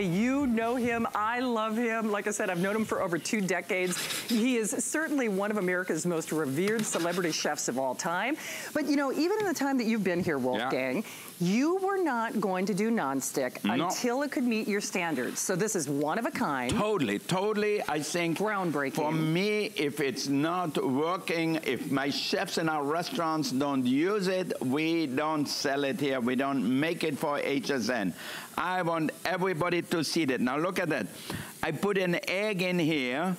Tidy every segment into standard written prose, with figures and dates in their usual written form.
You know him. I love him. Like I said, I've known him for over 2 decades. He is certainly one of America's most revered celebrity chefs of all time. But, you know, even in the time that you've been here, Wolfgang, you were not going to do nonstick until it could meet your standards. So this is one of a kind. Totally. I think groundbreaking. For me, if it's not working, if my chefs in our restaurants don't use it, we don't sell it here. We don't make it for HSN. I want everybody to see that. Now look at that. I put an egg in here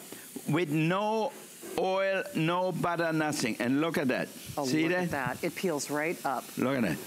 with no oil, no butter, nothing. And look at that. Oh, see that? Look at that. It peels right up. Look at that.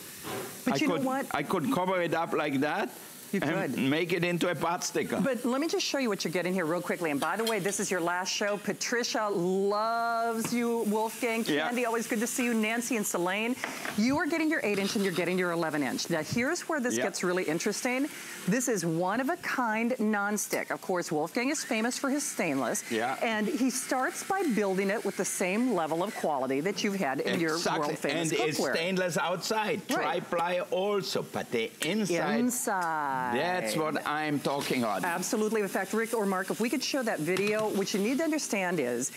But you know what? I could cover it up like that. You could. Make it into a pot sticker. But let me just show you what you're getting here real quickly. And by the way, this is your last show. Patricia loves you, Wolfgang. Candy, always good to see you. Nancy and Selene. You are getting your 8-inch and you're getting your 11-inch. Now, here's where this gets really interesting. This is one-of-a-kind nonstick. Of course, Wolfgang is famous for his stainless. And he starts by building it with the same level of quality that you've had in your world-famous cookware. And it's stainless outside. Tri-ply also, but the inside. That's what I'm talking about. Absolutely. In fact, Rick or Mark, if we could show that video, what you need to understand is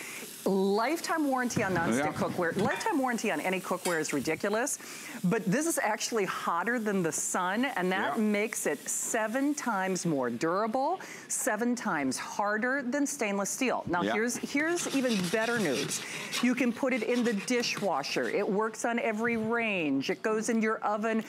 lifetime warranty on nonstick cookware. Lifetime warranty on any cookware is ridiculous, but this is actually hotter than the sun, and that makes it 7 times more durable, 7 times harder than stainless steel. Now, here's even better news. You can put it in the dishwasher. It works on every range. It goes in your oven.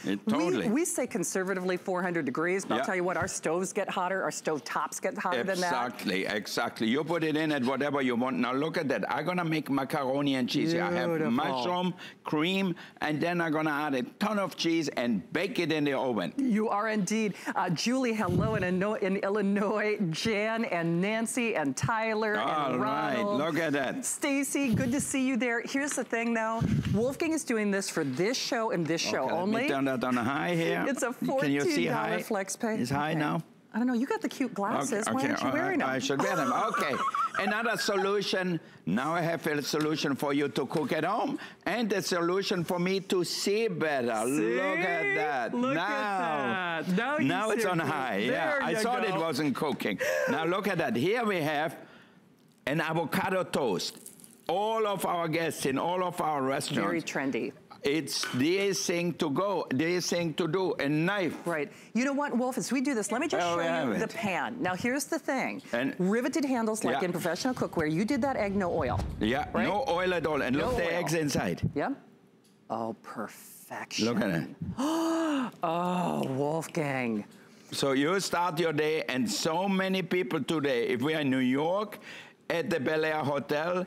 We say conservatively 400 degrees, but I'll tell you what, our stoves get hotter. Our stove tops get hotter than that. Exactly. You put it in at whatever you want. Now, look at that. I'm gonna make macaroni and cheese. Beautiful. I have mushroom, cream, and then I'm gonna add a ton of cheese and bake it in the oven. You are indeed. Julie, hello in Illinois. Jan and Nancy and Tyler and Ronald. All right, look at that. Stacy, good to see you there. Here's the thing though, Wolfgang is doing this for this show and this show only. Let me turn that on a high here. It's a $14 flex pay. It's high now. I don't know, you got the cute glasses. Why aren't you wearing them? I should wear them, Another solution, now I have a solution for you to cook at home, and a solution for me to see better. See? Look at that. Look at that. Now it's on high. I thought it wasn't cooking. Now look at that. Here we have an avocado toast. All of our guests in all of our restaurants. Very trendy. It's the thing to go, the thing to do, a knife. Right. You know what, Wolf, as we do this, let me just show you the pan. Now, here's the thing. And riveted handles, like in professional cookware, you did that egg, no oil. Right? No oil at all. And look, the egg's inside. Oh, perfection. Look at it. Oh, Wolfgang. So you start your day, and so many people today, if we are in New York, at the Bel Air Hotel,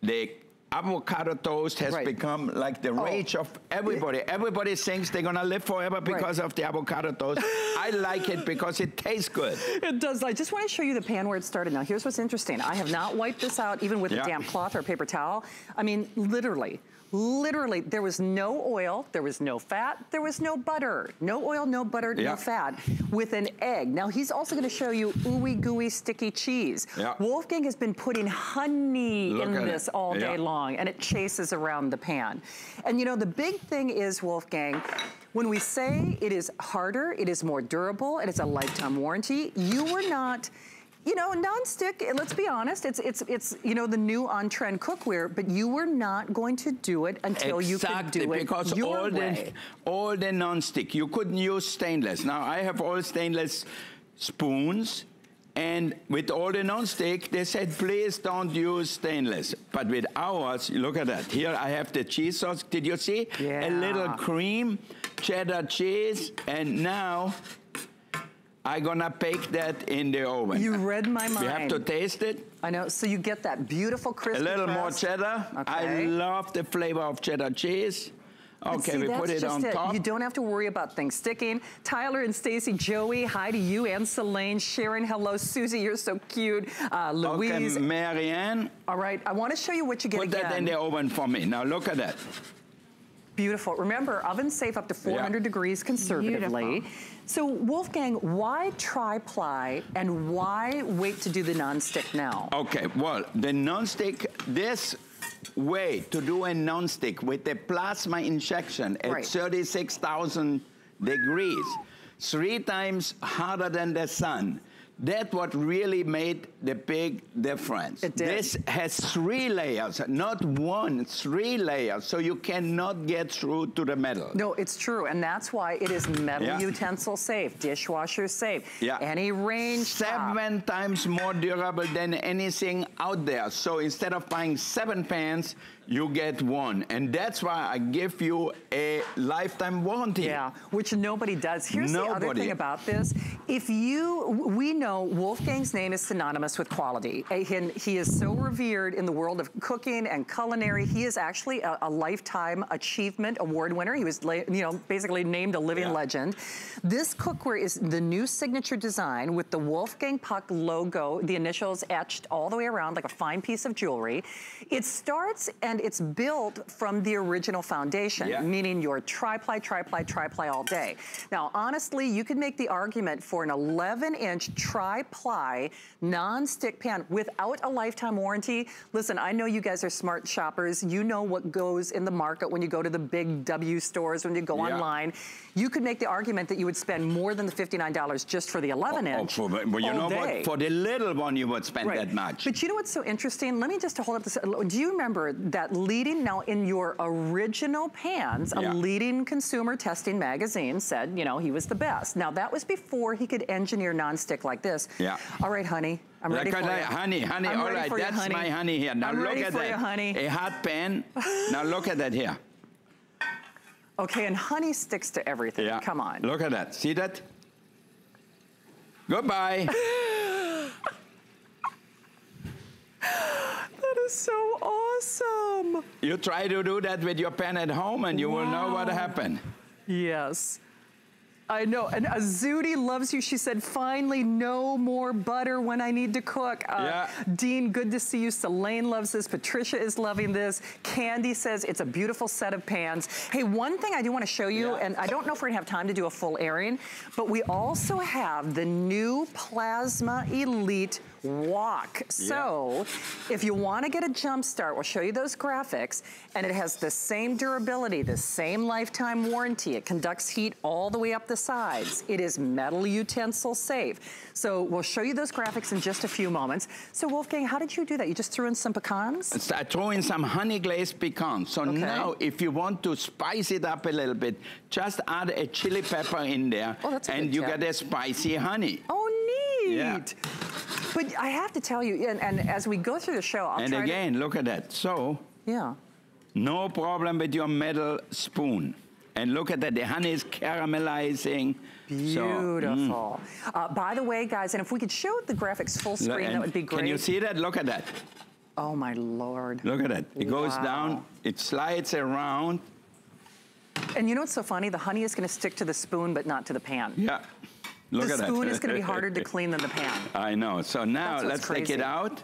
they... Avocado toast has become like the rage of everybody. Everybody thinks they're gonna live forever because of the avocado toast. I like it because it tastes good. It does. I just want to show you the pan where it started. Now, here's what's interesting. I have not wiped this out even with a damp cloth or a paper towel. I mean, literally, there was no oil, there was no fat, there was no butter. No oil, no butter, no fat, with an egg. Now, he's also gonna show you ooey gooey sticky cheese. Wolfgang has been putting honey in this all day long, and it chases around the pan. And you know, the big thing is, Wolfgang, when we say it is harder, it is more durable, and it's a lifetime warranty, you were not... You know, non-stick, let's be honest, it's you know, the new on-trend cookware, but you were not going to do it until you could do it because all the non-stick, you couldn't use stainless. Now, I have all stainless spoons, and with all the non-stick, they said, please don't use stainless. But with ours, look at that. Here I have the cheese sauce. Did you see? A little cream, cheddar cheese, and now... I'm gonna bake that in the oven. You read my mind. You have to taste it. I know, so you get that beautiful crispy crust. A little more cheddar. I love the flavor of cheddar cheese. Okay, see, we put it on top. You don't have to worry about things sticking. Tyler and Stacy, Joey, hi to you and Selene. Sharon, hello. Susie, you're so cute. Louise. Okay, Marianne. All right, I wanna show you what you get again. Put that in the oven for me. Now look at that. Beautiful. Remember, ovens safe up to 400 degrees conservatively. Beautiful. So, Wolfgang, why tri-ply and why wait to do the non-stick now? Okay, well, the non-stick, this way to do a non-stick with the plasma injection at 36,000 degrees, 3 times hotter than the sun. That's what really made the big difference. It did. This has 3 layers, not one, 3 layers, so you cannot get through to the metal. No, it's true, and that's why it is metal utensil safe, dishwasher safe, any range. 7 times more durable than anything out there. So instead of buying 7 fans, you get 1, and that's why I give you a lifetime warranty. Yeah, which nobody does. Here's the other thing about this. If you, we know Wolfgang's name is synonymous with quality. He is so revered in the world of cooking and culinary. He is actually a lifetime achievement award winner. He was, basically named a living legend. This cookware is the new signature design with the Wolfgang Puck logo, the initials etched all the way around like a fine piece of jewelry. It starts and it's built from the original foundation, meaning your tri-ply, tri-ply, tri-ply all day. Now, honestly, you could make the argument for an 11-inch tri-ply non-stick pan without a lifetime warranty. Listen, I know you guys are smart shoppers. You know what goes in the market when you go to the big W stores, when you go online. You could make the argument that you would spend more than the $59 just for the 11-inch. Oh, well, you know what? For the little one, you would spend that much. But you know what's so interesting? Let me just hold up this. Do you remember that leading, now in your original pans, a leading consumer testing magazine said, you know, he was the best. Now, that was before he could engineer nonstick like this. Yeah. All right, honey. I'm ready for you. Honey, all right. That's my honey here. Now look at that. A hot pan. Now look at that here. Okay, and honey sticks to everything. Yeah. Come on. Look at that. See that? Goodbye. That is so awesome. You try to do that with your pen at home and you will know what happened. Yes. I know, and Azudi loves you. She said, finally, no more butter when I need to cook. Dean, good to see you. Selene loves this. Patricia is loving this. Candy says, it's a beautiful set of pans. Hey, one thing I do want to show you, and I don't know if we're going to have time to do a full airing, but we also have the new Plasma Elite Wok. So if you want to get a jump start, we'll show you those graphics, and it has the same durability, the same lifetime warranty. It conducts heat all the way up the sides. It is metal utensil safe. So we'll show you those graphics in just a few moments. So Wolfgang, how did you do that? You just threw in some pecans? I threw in some honey glazed pecans. So now if you want to spice it up a little bit, just add a chili pepper in there and you get a spicy honey. Oh, neat. Yeah. But I have to tell you, and as we go through the show, I'll try again, to... look at that. So no problem with your metal spoon. And look at that, the honey is caramelizing. Beautiful. So, by the way, guys, and if we could show the graphics full screen, that would be great. Can you see that? Look at that. Oh, my Lord. Look at that. It goes down, it slides around. And you know what's so funny? The honey is going to stick to the spoon, but not to the pan. Yeah. Look at that. The spoon is going to be harder to clean than the pan. I know. So now let's take it out.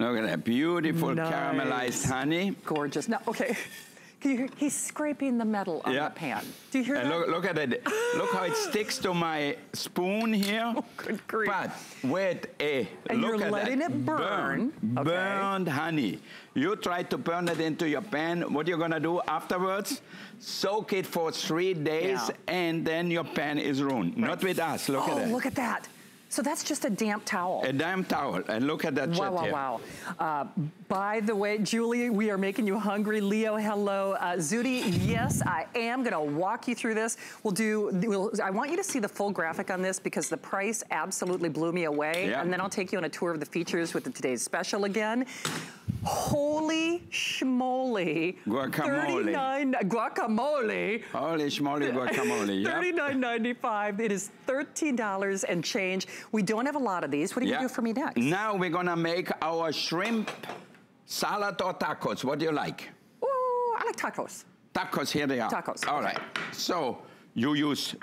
Look at that beautiful caramelized honey. Gorgeous. Now, okay, can you hear, he's scraping the metal on the pan. Do you hear that? Look at it. Look how it sticks to my spoon here. Oh, good grief. But wait, and look at that. And you're letting it burn. Burned honey. You try to burn it into your pan. What you're going to do afterwards? Soak it for 3 days, and then your pan is ruined. Right. Not with us. Look at that. Oh, look at that. So that's just a damp towel. A damp towel, and look at that shit here. Wow, wow, by the way, Julie, we are making you hungry. Leo, hello. Zudi, yes, I am gonna walk you through this. I want you to see the full graphic on this because the price absolutely blew me away. Yeah. And then I'll take you on a tour of the features with the today's special again. Holy schmoly. Guacamole. Guacamole. Holy schmoly guacamole. $39.95. It is $13 and change. We don't have a lot of these. What do you do for me next? Now we're going to make our shrimp salad or tacos. What do you like? Ooh, I like tacos. Tacos, here they are. Tacos. All right. So you use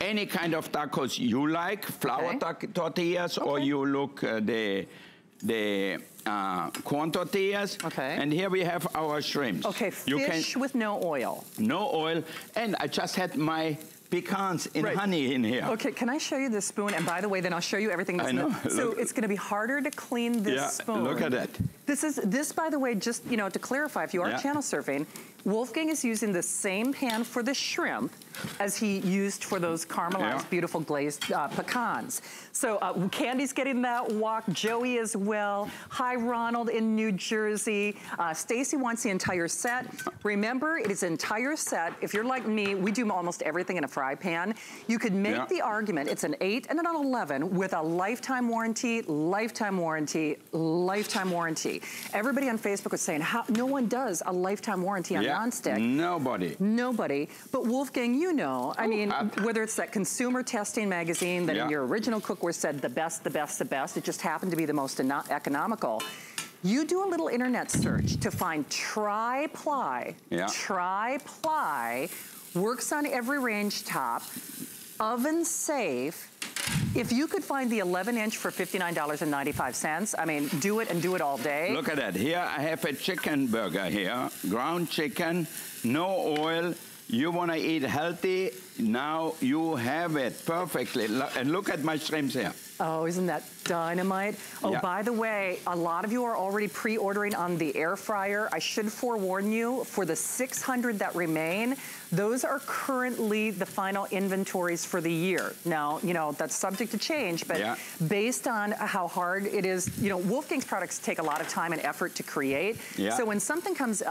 any kind of tacos you like, flour tortillas, or you look the corn tortillas. Okay. And here we have our shrimps. Okay, fish with no oil. No oil. And I just had my pecans in honey in here. Okay, can I show you this spoon? And by the way, then I'll show you everything that's so it's gonna be harder to clean this spoon. Look at that. This, by the way, just to clarify, if you are channel surfing, Wolfgang is using the same pan for the shrimp as he used for those caramelized, beautiful glazed pecans. So Candy's getting that wok, Joey as well. Hi, Ronald in New Jersey. Stacy wants the entire set. Remember, it is entire set. If you're like me, we do almost everything in a fry pan. You could make the argument, it's an 8 and an 11 with a lifetime warranty, lifetime warranty, lifetime warranty. Everybody on Facebook was saying, how, no one does a lifetime warranty on nonstick. Nobody. Nobody. But Wolfgang, you know, I mean, whether it's that consumer testing magazine that in your original cookware said the best, the best, the best, it just happened to be the most economical. You do a little internet search to find tri-ply. Tri-ply works on every range top, oven safe. If you could find the 11-inch for $59.95, I mean, do it and do it all day. Look at that. Here I have a chicken burger here, ground chicken, no oil. You want to eat healthy? Now you have it perfectly. And look at my shrimps here. Oh, isn't that dynamite? Oh, by the way, a lot of you are already pre-ordering on the air fryer. I should forewarn you, for the 600 that remain, those are currently the final inventories for the year. Now, you know, that's subject to change, but based on how hard it is, you know, Wolfgang's products take a lot of time and effort to create. So when something comes,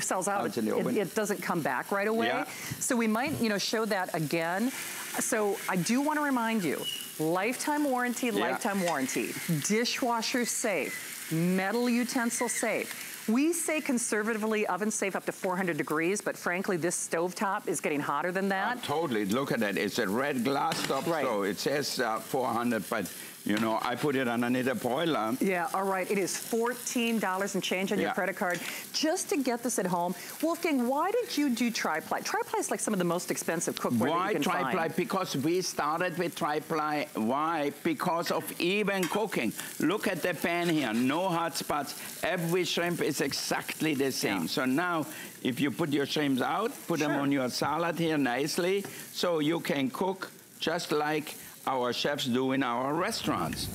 sells out, it doesn't come back right away. So we might, you know, show that again. So I do want to remind you, lifetime warranty, lifetime warranty, dishwasher safe, metal utensil safe. We say conservatively oven safe up to 400 degrees, but frankly this stovetop is getting hotter than that. Totally, look at that, it's a red glass top, so it says 400, but you know, I put it on another boiler. Yeah, all right, it is $14 and change on your credit card just to get this at home. Wolfgang, why did you do tri-ply? Tri-ply is like some of the most expensive cookware that you can find. Why tri-ply? Because we started with tri-ply. Why? Because of even cooking. Look at the pan here, no hot spots. Every shrimp is exactly the same. So now, if you put your shrimps out, put them on your salad here nicely, so you can cook just like our chefs do in our restaurants.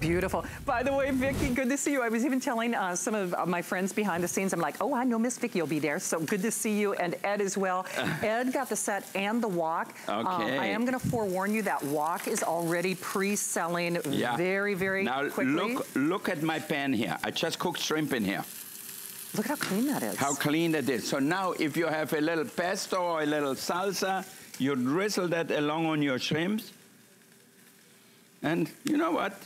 Beautiful. By the way, Vicki, good to see you. I was even telling some of my friends behind the scenes, I'm like, oh, I know Miss Vicki will be there, so good to see you, and Ed as well. Ed got the set and the wok. Okay. I am going to forewarn you that wok is already pre-selling very, very quickly. Now, look at my pan here. I just cooked shrimp in here. Look how clean that is. How clean that is. So now, if you have a little pesto or a little salsa, you drizzle that along on your shrimps. And you know what?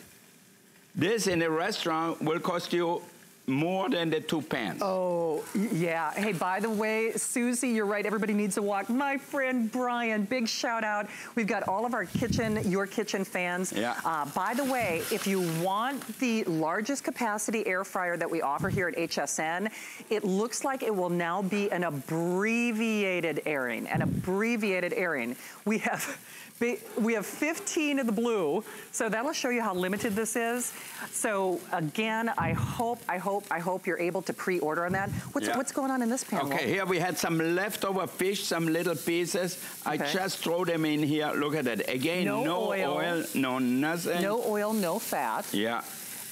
This in a restaurant will cost you more than the two pans. Oh, yeah. Hey, by the way, Susie, you're right. Everybody needs a wok. My friend Brian, big shout out. We've got all of our kitchen, your kitchen fans. By the way, if you want the largest capacity air fryer that we offer here at HSN, it looks like it will now be an abbreviated airing, an abbreviated airing. We have 15 of the blue, so that'll show you how limited this is. So again, I hope you're able to pre-order on that. What's going on in this pan? Okay, here we had some leftover fish, some little pieces. I just throw them in here. Look at that. Again, no oil, no nothing. No oil, no fat. Yeah.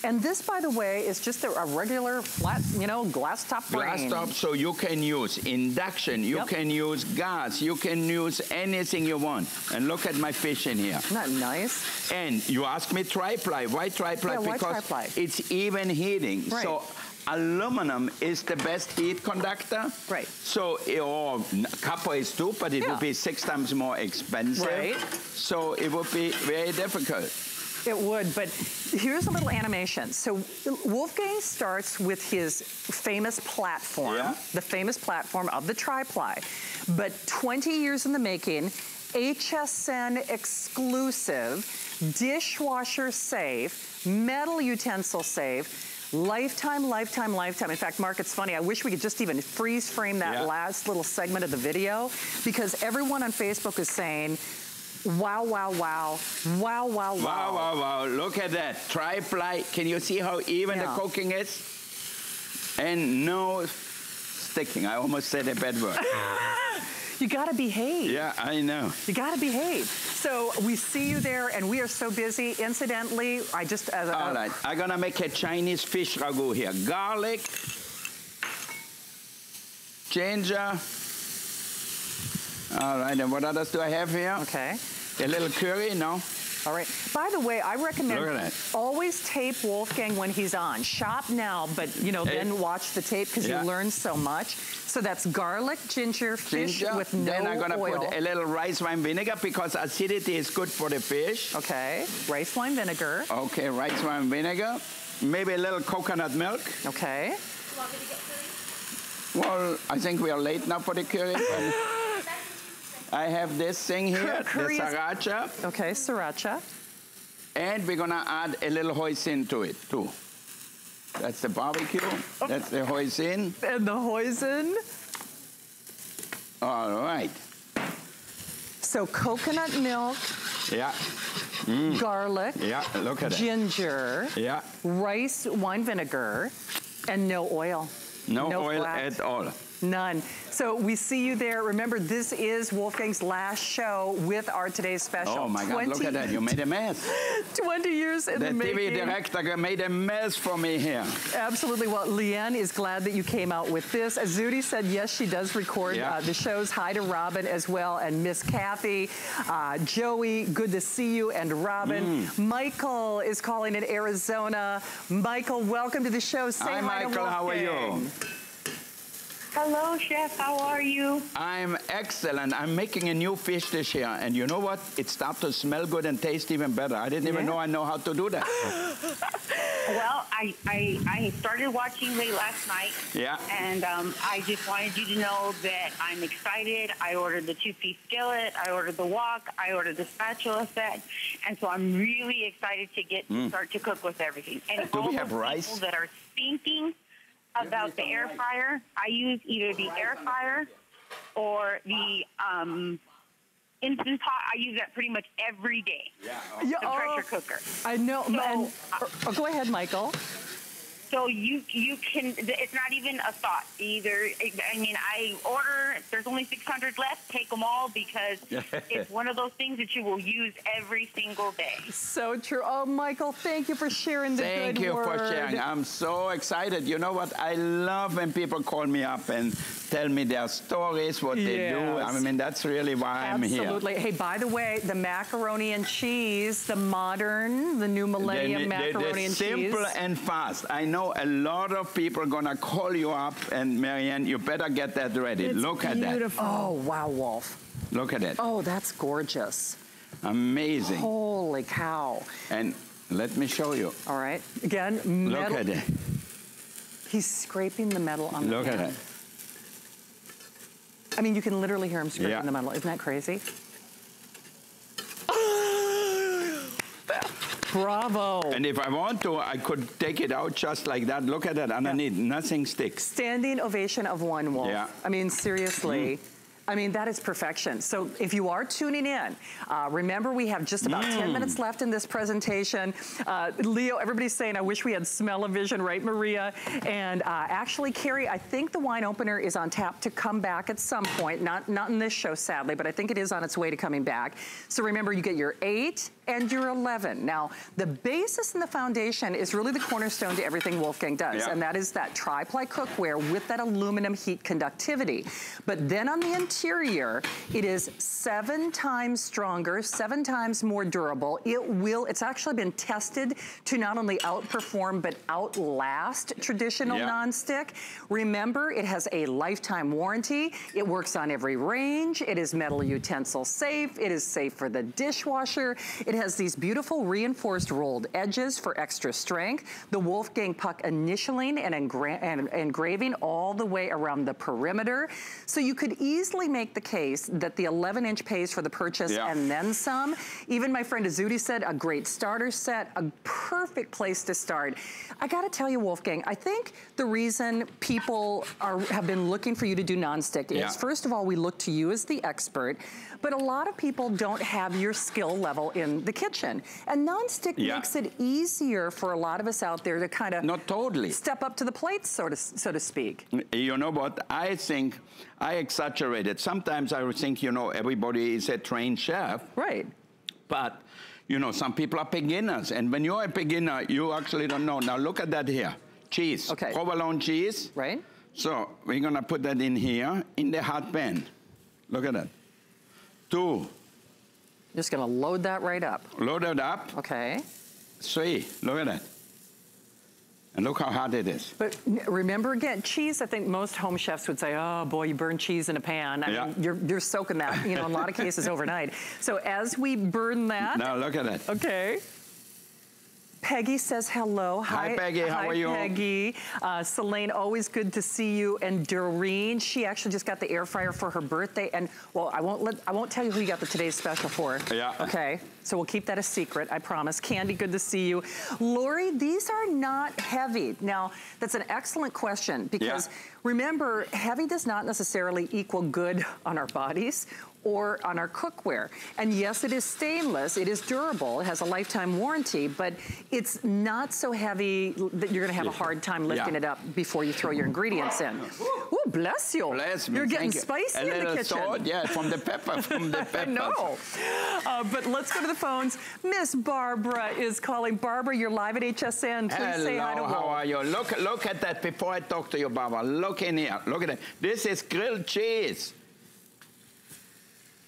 And this, by the way, is just a regular flat, you know, glass top brain. Glass top, so you can use induction, you can use gas, you can use anything you want. And look at my fish in here. Isn't that nice? And you asked me tri-ply. Why tri-ply? Yeah, because it's even heating. Right. So aluminum is the best heat conductor. Right. So, or copper is too, but it would be 6 times more expensive. Right. So it would be very difficult. It would, but here's a little animation. So Wolfgang starts with his famous platform, the famous platform of the tri-ply. But 20 years in the making, HSN exclusive, dishwasher safe, metal utensil safe, lifetime, lifetime, lifetime. In fact, Mark, it's funny. I wish we could just even freeze frame that last little segment of the video, because everyone on Facebook is saying, wow, wow, wow, wow, wow, wow. Wow, wow, wow, look at that. Tri-ply, can you see how even the cooking is? And no sticking, I almost said a bad word. You gotta behave. Yeah, I know. You gotta behave. So we see you there, and we are so busy. Incidentally, I just... all right, I'm gonna make a Chinese fish ragu here. Garlic, ginger. All right, and what others do I have here? Okay. A little curry, no? All right. By the way, I recommend always tape Wolfgang when he's on. Shop now, but, you know, then watch the tape because you learn so much. So that's garlic, ginger, fish with no oil. Then I'm going to put a little rice wine vinegar because acidity is good for the fish. Okay. Rice wine vinegar. Okay, rice wine vinegar. Maybe a little coconut milk. Okay. You want me to get curry? Well, I think we are late now for the curry. I have this thing here, the sriracha. Okay, sriracha. And we're gonna add a little hoisin to it, too. That's the barbecue, that's the hoisin. And the hoisin. All right. So coconut milk. Yeah. Mm. Garlic. Yeah, look at ginger, it. Ginger. Yeah. Rice wine vinegar, and no oil. No oil at all. None. So we see you there. Remember, this is Wolfgang's last show with our today's special. Oh my God, look at that. You made a mess. 20 years in the making. The TV director made a mess for me here. Absolutely. Well, Leanne is glad that you came out with this. Azudi said, yes, she does record the shows. Hi to Robin as well, and Miss Kathy. Joey, good to see you, and Robin. Mm. Michael is calling in Arizona. Michael, welcome to the show. Say hi, Michael. How are you? Hello, Chef. How are you? I'm excellent. I'm making a new fish dish here. And you know what? It starts to smell good and taste even better. I didn't even know I know how to do that. Well, I started watching late last night. Yeah. And I just wanted you to know that I'm excited. I ordered the two-piece skillet. I ordered the wok. I ordered the spatula set. And so I'm really excited to get to start to cook with everything. And do we have rice? People that are thinking about the air fryer, I use either the air fryer or the Instant Pot. I use that pretty much every day. Yeah, pressure cooker. I know. So, go ahead, Michael. So you can. It's not even a thought either. I mean, I order. There's only 600 left. Take them all because it's one of those things that you will use every single day. So true. Oh, Michael, thank you for sharing the good word. Thank you for sharing. I'm so excited. You know what? I love when people call me up and tell me their stories, what they do. I mean, that's really why I'm here. Absolutely. Hey, by the way, the macaroni and cheese, the modern, the new millennium macaroni and cheese. Simple and fast. I know. A lot of people are gonna call you up, and Marianne, you better get that ready. Look at that. Oh, wow, Wolf. Look at it. Oh, that's gorgeous. Amazing. Holy cow. And let me show you. All right. Again, metal. Look at it. He's scraping the metal on the pan. Look at it. I mean, you can literally hear him scraping the metal. Isn't that crazy? Bravo. And if I want to, I could take it out just like that. Look at that underneath. Nothing sticks. Standing ovation of one, Wolf. Yeah. I mean, seriously. I mean, that is perfection. So if you are tuning in, remember we have just about 10 minutes left in this presentation. Leo, everybody's saying, I wish we had smell-o-vision, right, Maria? And actually, Carrie, I think the wine opener is on tap to come back at some point. Not in this show, sadly, but I think it is on its way to coming back. So remember, you get your 8 and your 11. Now, the basis and the foundation is really the cornerstone to everything Wolfgang does, and that is that tri-ply cookware with that aluminum heat conductivity. But then on the interior, it is 7 times stronger, 7 times more durable. It's actually been tested to not only outperform, but outlast traditional nonstick. Remember, it has a lifetime warranty. It works on every range. It is metal utensil safe. It is safe for the dishwasher. It has these beautiful reinforced rolled edges for extra strength. The Wolfgang Puck initialing and engraving all the way around the perimeter. So you could easily make the case that the 11-inch pays for the purchase and then some. Even my friend Azudi said, a great starter set, a perfect place to start. I gotta tell you, Wolfgang, I think the reason people have been looking for you to do nonstick is, first of all, we look to you as the expert, but a lot of people don't have your skill level in the kitchen. And nonstick makes it easier for a lot of us out there to kind of step up to the plate, so to speak. You know what? I think I exaggerated. Sometimes I would think, you know, everybody is a trained chef. Right. But, you know, some people are beginners. And when you're a beginner, you actually don't know. Now, look at that here. Cheese. Okay. Provolone cheese. Right. So we're going to put that in here, in the hot pan. Look at that. Two. Just going to load that right up. Load it up. Okay. Three. Look at that. And look how hot it is. But remember again, cheese, I think most home chefs would say, oh boy, you burn cheese in a pan. I mean, you're soaking that, you know, in a lot of cases overnight. So as we burn that. Now look at it. Okay. Peggy says hello. Hi Peggy, how are you? Hi Peggy. Selene, always good to see you. And Doreen, she actually just got the air fryer for her birthday. And well, I won't tell you who you got the today's special for. Yeah. Okay. So we'll keep that a secret, I promise. Candy, good to see you. Lori, these are not heavy. Now, that's an excellent question because remember, heavy does not necessarily equal good on our bodies or on our cookware. And yes, it is stainless, it is durable, it has a lifetime warranty, but it's not so heavy that you're gonna have a hard time lifting it up before you throw your ingredients in. Ooh, bless you. Bless me. You're getting spicy in the kitchen. Salt, yeah, from the pepper, I know. But let's go to the phones. Miss Barbara is calling. Barbara, you're live at HSN. Please say hi to how are you? Look at that before I talk to you, Barbara. Look in here, look at it. This is grilled cheese.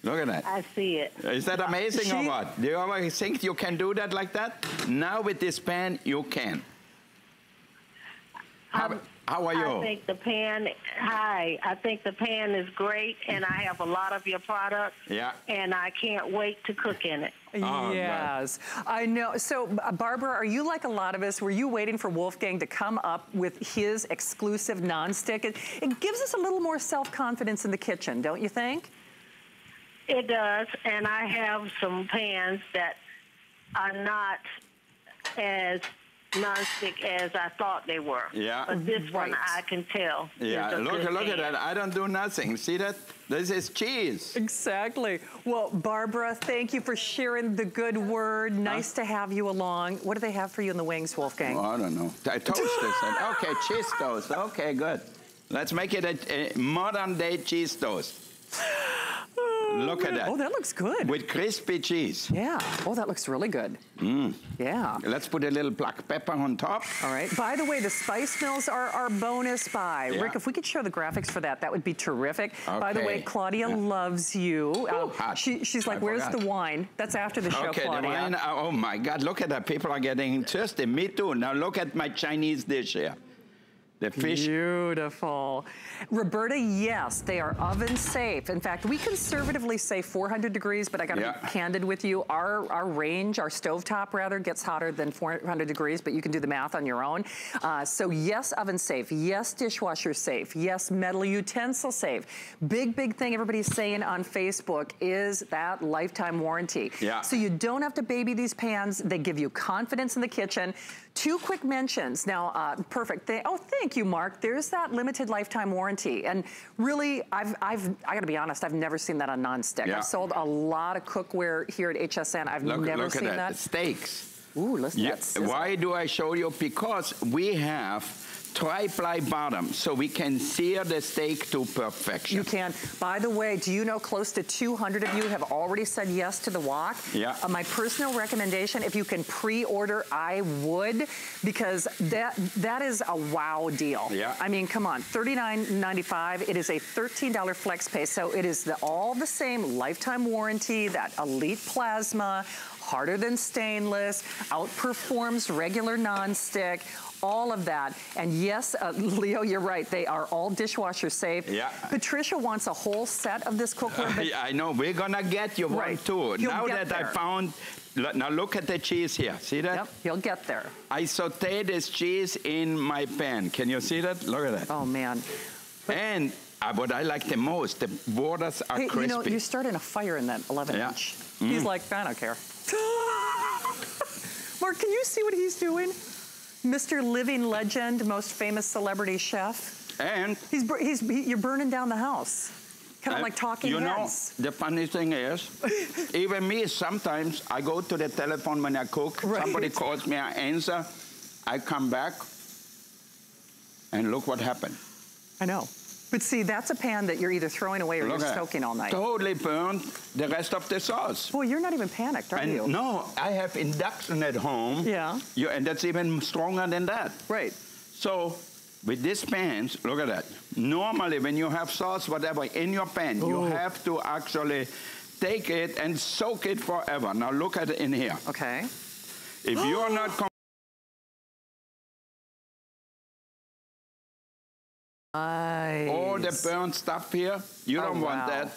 Look at that. I see it. Is that amazing or what? Do you ever think you can do that like that? Now with this pan, you can. How are you? I think the pan, I think the pan is great, and I have a lot of your products. Yeah. And I can't wait to cook in it. Yes, I know. So, Barbara, are you like a lot of us? Were you waiting for Wolfgang to come up with his exclusive nonstick? It gives us a little more self-confidence in the kitchen, don't you think? It does, and I have some pans that are not as nonstick as I thought they were. Yeah. But this one I can tell. Yeah, look at that. I don't do nothing. See that? This is cheese. Exactly. Well, Barbara, thank you for sharing the good word. Nice to have you along. What do they have for you in the wings, Wolfgang? Oh, I don't know. Toasters. Okay, cheese toast. Okay, good. Let's make it a modern-day cheese toast. Look at that. Oh, that looks good. With crispy cheese. Yeah. Oh, that looks really good. Mm. Yeah. Let's put a little black pepper on top. All right. By the way, the spice mills are our bonus buy. Yeah. Rick, if we could show the graphics for that, that would be terrific. Okay. By the way, Claudia loves you. She's like, where's the wine? That's after the show, Claudia. The wine, oh my God. Look at that. People are getting thirsty. Me too. Now look at my Chinese dish here. The fish. Beautiful. Roberta, yes, they are oven safe. In fact, we conservatively say 400 degrees, but I gotta be candid with you. Our range, our stovetop rather, gets hotter than 400 degrees, but you can do the math on your own. So yes, oven safe. Yes, dishwasher safe. Yes, metal utensil safe. Big, big thing everybody's saying on Facebook is that lifetime warranty. Yeah. So you don't have to baby these pans. They give you confidence in the kitchen. Two quick mentions. Now, perfect. Thank you, Mark. There's that limited lifetime warranty. And really, I gotta be honest, I've never seen that on nonstick. Yeah. I've sold a lot of cookware here at HSN. I've never seen that. Look at that, steaks. Ooh, listen to that. Why do I show you? Because we have tri-ply bottom, so we can sear the steak to perfection. You can. By the way, do you know close to 200 of you have already said yes to the wok? Yeah. My personal recommendation, if you can pre-order, I would, because that is a wow deal. Yeah. I mean, come on, $39.95. It is a $13 flex pay, so it is all the same lifetime warranty, that Elite Plasma, harder than stainless, outperforms regular nonstick, all of that. And yes, Leo, you're right. They are all dishwasher safe. Yeah. Patricia wants a whole set of this cookware. I know. We're gonna get you one too. You'll now look at the cheese here. See that? Yep. You'll get there. I saute this cheese in my pan. Can you see that? Look at that. Oh man. And what I like the most, the borders are crispy. You know, you're starting a fire in that 11-inch. Yeah. Mm. He's like, I don't care. Mark, can you see what he's doing? Mr. Living Legend, most famous celebrity chef. And? You're burning down the house. Kind of like Talking Heads. You know, the funny thing is, even me, sometimes I go to the telephone when I cook. Right. Somebody calls me, I answer. I come back, and look what happened. I know. But see, that's a pan that you're either throwing away or you're soaking all night. Totally burned the rest of the sauce. Boy, you're not even panicked, are you? No, I have induction at home. Yeah. And that's even stronger than that. Right. So with these pans, look at that. Normally when you have sauce, whatever, in your pan, ooh, you have to actually take it and soak it forever. Now look at it in here. Okay. If you're not... nice. All the burnt stuff here, you don't want that.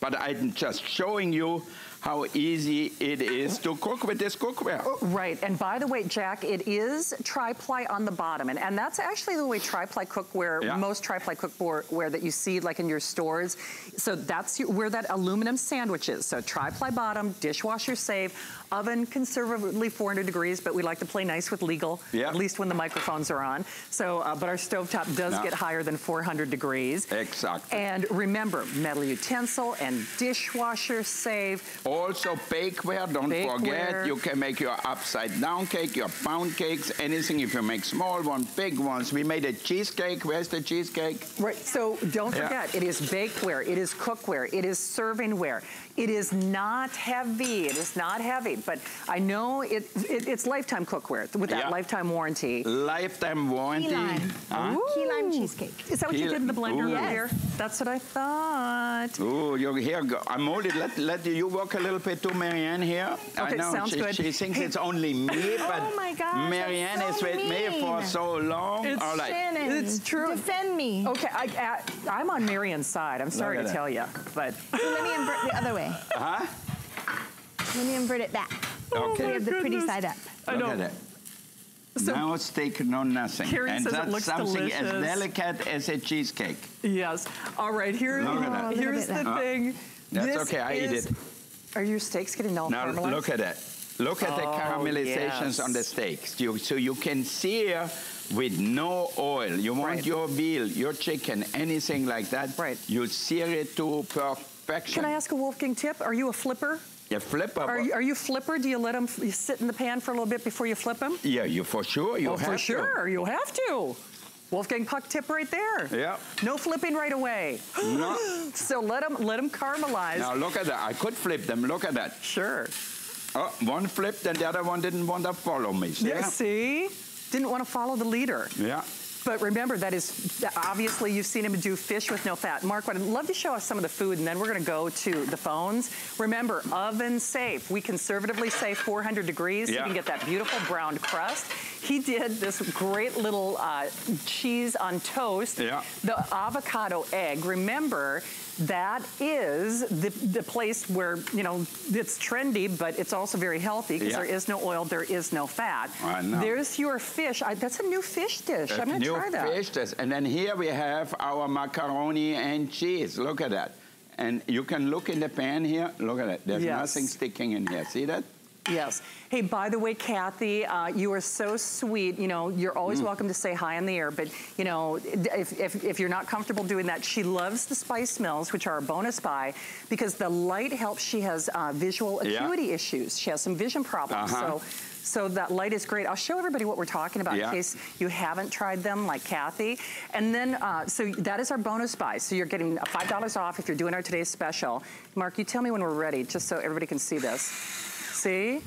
But I'm just showing you how easy it is to cook with this cookware. Right, and by the way, Jack, it is tri-ply on the bottom, and that's actually the way tri-ply cookware, most tri-ply cookware that you see like in your stores. So that's where that aluminum sandwich is. So tri-ply bottom, dishwasher safe, oven conservatively 400 degrees, but we like to play nice with legal, at least when the microphones are on. So, but our stovetop does get higher than 400 degrees. Exactly. And remember, metal utensil and dishwasher safe. Also bakeware, don't forget. You can make your upside down cake, your pound cakes, anything. If you make small ones, big ones. We made a cheesecake. Where's the cheesecake? Right, so don't forget, it is bakeware, it is cookware, it is servingware. It is not heavy, it is not heavy, but I know it's lifetime cookware with that lifetime warranty. Lifetime warranty. Key lime, key lime cheesecake. Is that what you did in the blender earlier? Yes. That's what I thought. Ooh, you're here, I'm only, let you work a little bit too, Marianne, here. Okay, I know, sounds good. She thinks it's only me, but Marianne is with me for so long. It's Shannon. It's true. Defend me. Okay, I'm on Marianne's side, I'm sorry to tell you, but. So let me invert the other way. Let me invert it back. Okay. Oh, the pretty side up. I know. Look at it. So no steak, no nothing. Carrie says it looks something delicious, as delicate as a cheesecake. Yes. All right. Here, here's the thing. That's okay. I eat it. Are your steaks getting all caramelized? Now look at that. Look at the caramelizations on the steaks. So you can sear with no oil. You want your veal, your chicken, anything like that. Right. You sear it to perfection. Can I ask a Wolfgang tip? Are you a flipper? You flip them. Are you flipper? Do you let them sit in the pan for a little bit before you flip them? Yeah, you for sure. You have to. For sure, you have to. Wolfgang Puck tip right there. Yeah. No flipping right away. No. So let them caramelize. Now look at that. I could flip them. Look at that. Sure. Oh, one flipped and the other one didn't want to follow me. See? Yeah. See? Didn't want to follow the leader. Yeah. But remember, that is, obviously you've seen him do fish with no fat. Mark, I'd love to show us some of the food, and then we're gonna go to the phones. Remember, oven safe. We conservatively say 400 degrees. Yeah. You can get that beautiful brown crust. He did this great little cheese on toast. Yeah. The avocado egg, remember, that is the place where, you know, it's trendy, but it's also very healthy because there is no oil, there is no fat. I know. There's your fish. that's a new fish dish. I'm gonna try that. New fish dish. And then here we have our macaroni and cheese. Look at that. And you can look in the pan here. Look at it. There's nothing sticking in here. See that? Yes. Hey, by the way, Kathy, you are so sweet. You know, you're always welcome to say hi in the air, but, you know, if you're not comfortable doing that, she loves the spice mills, which are a bonus buy, because the light helps. She has visual acuity issues. She has some vision problems. So that light is great. I'll show everybody what we're talking about in case you haven't tried them, like Kathy. And then, so that is our bonus buy. So you're getting $5 off if you're doing our today's special. Mark, you tell me when we're ready, just so everybody can see this. See?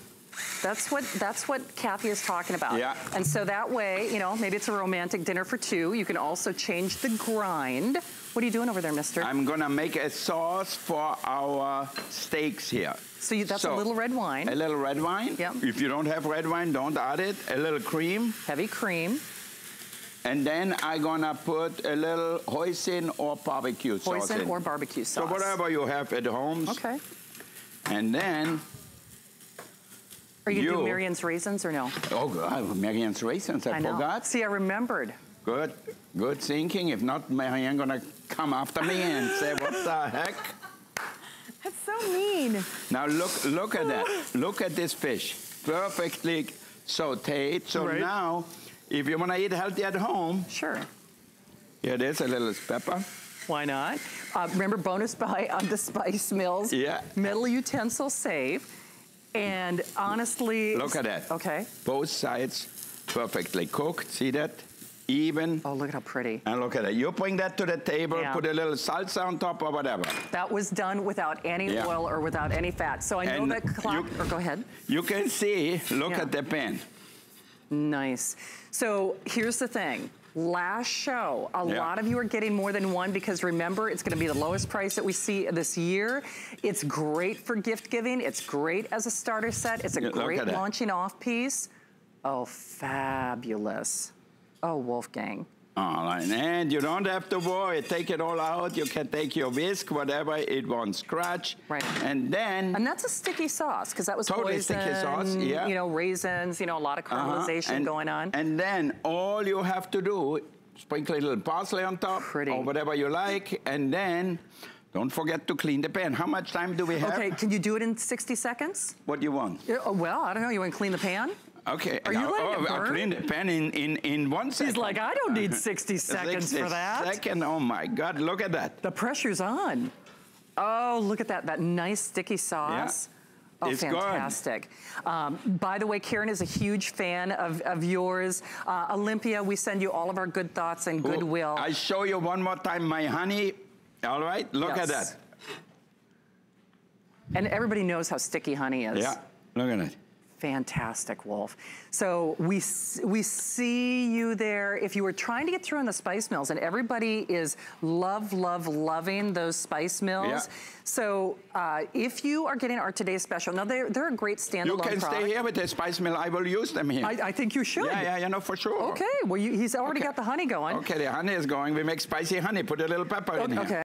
That's what Kathy is talking about. Yeah. And so that way, you know, maybe it's a romantic dinner for two. You can also change the grind. What are you doing over there, mister? I'm gonna make a sauce for our steaks here. So that's a little red wine. A little red wine. Yeah. If you don't have red wine, don't add it. A little cream. Heavy cream. And then I'm gonna put a little hoisin or barbecue sauce. Hoisin or barbecue sauce. So whatever you have at home. Okay. And then... are you going to do Marianne's raisins or no? Oh, God, Marianne's raisins, I forgot. See, I remembered. Good, good thinking. If not, Marianne going to come after me and say, what the heck? That's so mean. Now, look at that. Look at this fish. Perfectly sauteed. So now, if you want to eat healthy at home. Sure. Here it is, a little pepper. Why not? Remember, bonus buy on the spice mills. Yeah. Metal utensil safe. And honestly... look at that. Okay. Both sides perfectly cooked. See that? Even. Oh, look at how pretty. And look at that. You bring that to the table, put a little salsa on top or whatever. That was done without any oil or without any fat. So I know that clock... go ahead. You can see, look at the pan. Nice. So here's the thing. last show. A lot of you are getting more than one because remember, it's gonna be the lowest price that we see this year. It's great for gift giving. It's great as a starter set. It's a great launching off piece. Oh, fabulous. Oh, Wolfgang. All right, and you don't have to worry. Take it all out. You can take your whisk, whatever. It won't scratch. Right. And then... and that's a sticky sauce, because that was totally poison, sticky sauce, yeah. You know, raisins, you know, a lot of caramelization going on. And then all you have to do, sprinkle a little parsley on top, or whatever you like, and then... don't forget to clean the pan. How much time do we have? Okay, can you do it in 60 seconds? What do you want? Well, I don't know. You want to clean the pan? Okay. Are you letting it burn? I'll clean the pan in 1 second. He's like, I don't need 60 seconds for that. 60 seconds? Oh, my God. Look at that. The pressure's on. Oh, look at that. That nice sticky sauce. Yeah. Oh, it's fantastic. By the way, Karen is a huge fan of yours. Olympia, we send you all of our good thoughts and goodwill. I show you one more time my honey. All right, look at that. And everybody knows how sticky honey is. Yeah, look at it. Fantastic, Wolf. So we see you there. If you were trying to get through on the spice mills, and everybody is loving those spice mills. Yeah. So if you are getting our today's special, now they're a great standalone product. You can stay here with the spice mill. I will use them here. I think you should. Yeah, you know, for sure. Okay, well, he's already got the honey going. Okay, the honey is going. We make spicy honey. Put a little pepper in here. Okay.